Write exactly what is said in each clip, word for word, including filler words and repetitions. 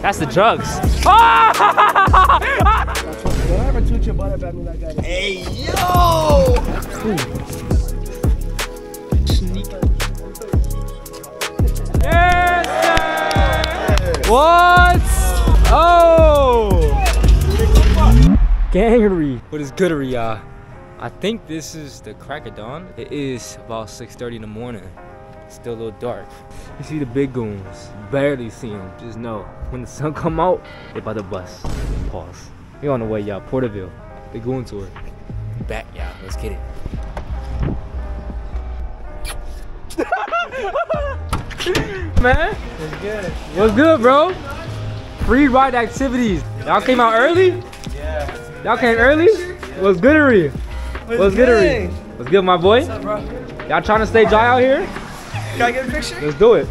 That's the drugs. Hey, yo! Yes, sir! What? Oh! Gangery. What is goodery, y'all? I think this is the crack of dawn. It is about six thirty in the morning. It's still a little dark. You see the big goons. Barely see them. Just know, when the sun come out, they by the bus. Pause. We on the way, y'all. Porterville. They going to it. Back, y'all. Let's get it. Man. What's good? What's good, bro? Free ride activities. Y'all came out early? Yeah. Y'all came early? Yeah. What's goodery? What's goodery? What's good, my boy? What's up, bro? Y'all trying to stay dry out here? Can I get a picture? Let's do it.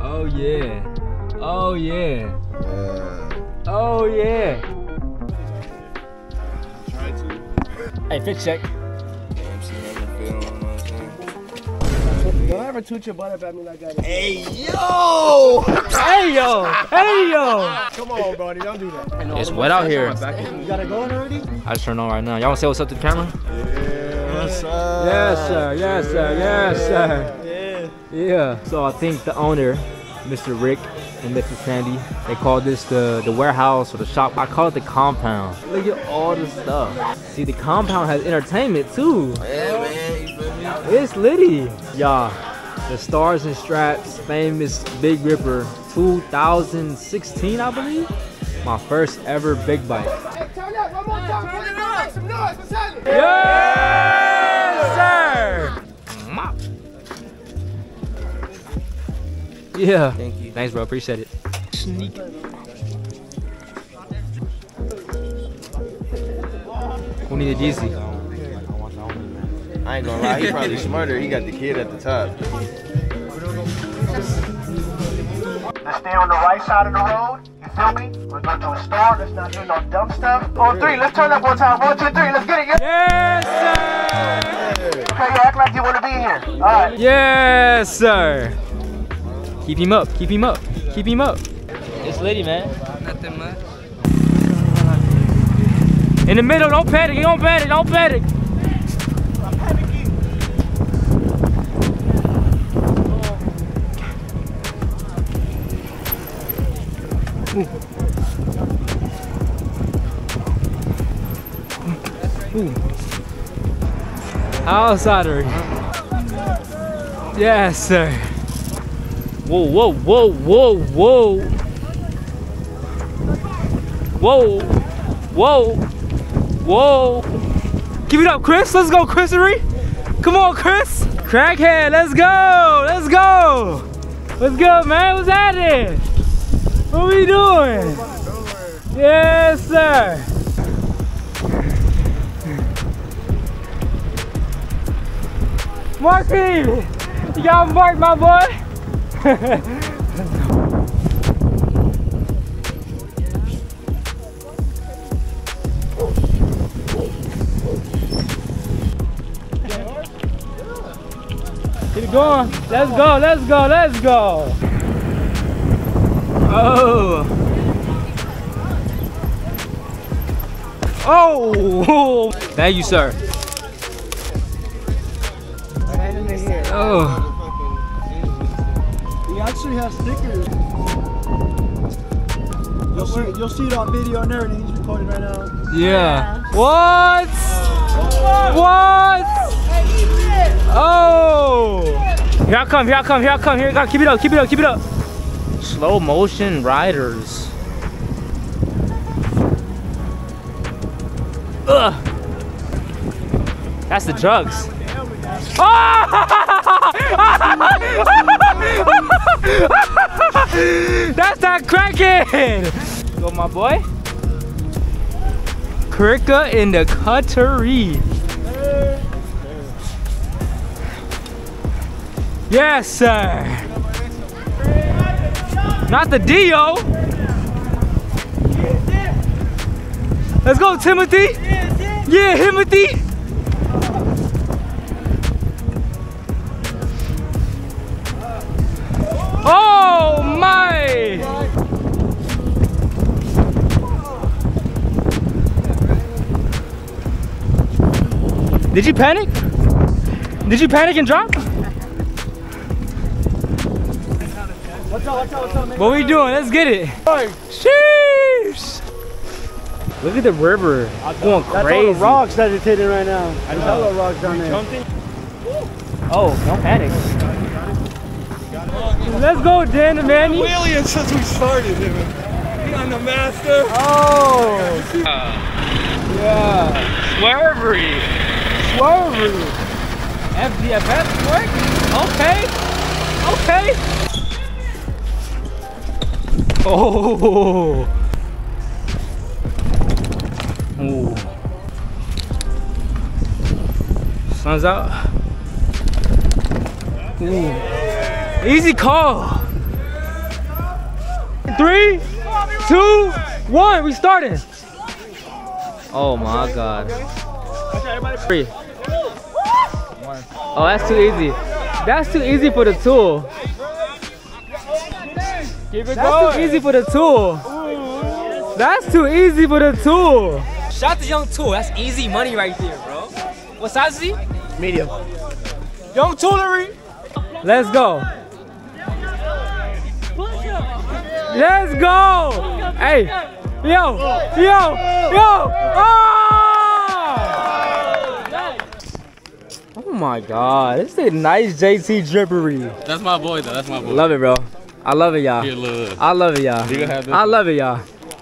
Oh yeah. Oh yeah. Uh, oh yeah. Try to. Hey, fit check. Don't ever toot your butt up at me like that. Hey yo! Hey yo! Hey yo! Come on, buddy, don't do that. It's wet out here. You got it going already? I just turned on right now. Y'all wanna say what's up to the camera? Yeah. What's up? Yes, sir. Yes, sir. Yes, sir. Yeah. Yeah. So I think the owner, Mister Rick and Missus Sandy, they call this the the warehouse or the shop. I call it the compound. Look at all the stuff. See, the compound has entertainment too. Yeah, man. It's litty. Y'all, the Stars and Straps famous Big Ripper two thousand sixteen, I believe. My first ever big bike. Hey, turn up one more time. Turn it up. Make some noise. What's happening? Yes, sir. Mop. Yeah. Thank you. Thanks, bro. Appreciate it. Sneak. Who needed D C? I ain't gonna lie, he probably smarter. He got the kid at the top. Let's stay on the right side of the road. You feel me? We're going to a store. Let's not do no dumb stuff. On three, let's turn up one time. One, two, three. Let's get it. Yes, sir. Okay, you act like you want to be here. All right. Yes, sir. Keep him up. Keep him up. Keep him up. It's lady, man. Nothing much. In the middle. Don't panic. Don't panic. Don't panic. Ooh. Ooh. Outsider. Yes, sir. Whoa, whoa, whoa, whoa, whoa. Whoa. Whoa. Whoa. Give it up, Chris. Let's go, Chrisery. Come on, Chris. Crackhead, let's go. Let's go. What's good, man? What's happening? What we doing? Yes, sir. Marky, you got marked, my boy. Get it going. Let's go. Let's go. Let's go. Oh. Oh. Thank you, sir. Oh. We actually have stickers. You'll see, you'll see it on video and everything. He's recording right now. Yeah. What? What? Oh. Here I come. Here I come. Here I come. Here I come. Keep it up. Keep it up. Keep it up. Slow motion riders. Ugh. That's the drugs. Oh! That's that crackhead. Go, my boy. Krika in the cuttery. Yes, sir. Not the Dio. Let's go, Timothy. Yeah, Timothy. Did you panic? Did you panic and drop? What's up, what's up, what's up, man? What we doing? Let's get it. Sheesh! Look at the river. It's going that's crazy. All the rocks that it's hitting right now. I There's all the rocks down there. Oh, don't panic. Let's go, Dan and Manny. We've been wheeling since we started. We on the master. Oh. Uh, yeah. Swervery. Swervery. F D F S work? Okay. Okay. Oh. Ooh. Sun's out. Ooh. Easy call. Three, two, one. We starting. Oh my God. Three. Oh, that's too easy. That's too easy for the tool. That's too easy for the tool. That's too easy for the tool. Shout out to Young Tool. That's easy money right there, bro. What size is he? Medium. Young Toolery. Let's go. Let's go! Hey! Yo! Yo! Yo! Oh! Oh my God. This is a nice J T Drippery. That's my boy though. That's my boy. Love it, bro. I love it, y'all. I love it, y'all. I love it, y'all.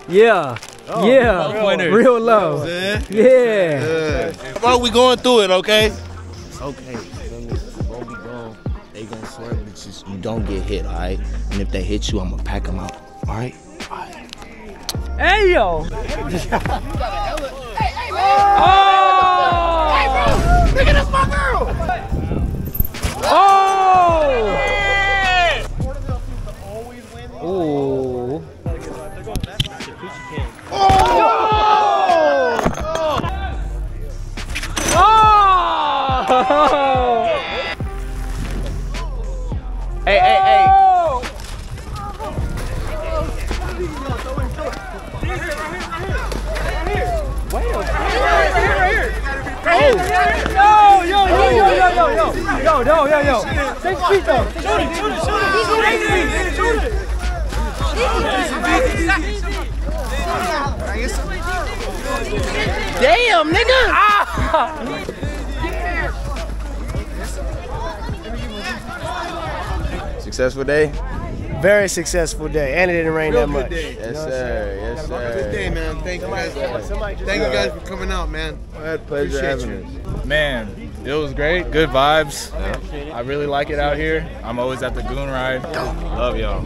Yeah. Oh, yeah. Real, real love. Yeah. yeah. yeah. Bro, we going through it, okay? It's okay. They gonna swear, bitches, you don't get hit, all right? And if they hit you, I'm gonna pack them out, all right? All right. Hey, yo! You got a hella... Hey, hey, man! Oh! Hey, bro! Look at this, my girl! Oh! Porterville seems to always win these. Ooh. Oh! Oh! Hey, hey, hey. Oh. Wait a minute. Right here, right here. Right here, right here. Right here, right here. No, yo, yo, yo, yo, yo, yo. Yo, yo, yo, yo. Six feet, though. Shoot it, shoot it, shoot it. Shoot it. Damn, nigga. Ah. Successful day? Very successful day, and it didn't rain that much. Yes, yes, sir. Yes, sir. Good day, man. Thank you guys. Thank you guys for coming out, man. My pleasure having you. Man, it was great. Good vibes. I really like it out here. I'm always at the Goon Ride. Love y'all.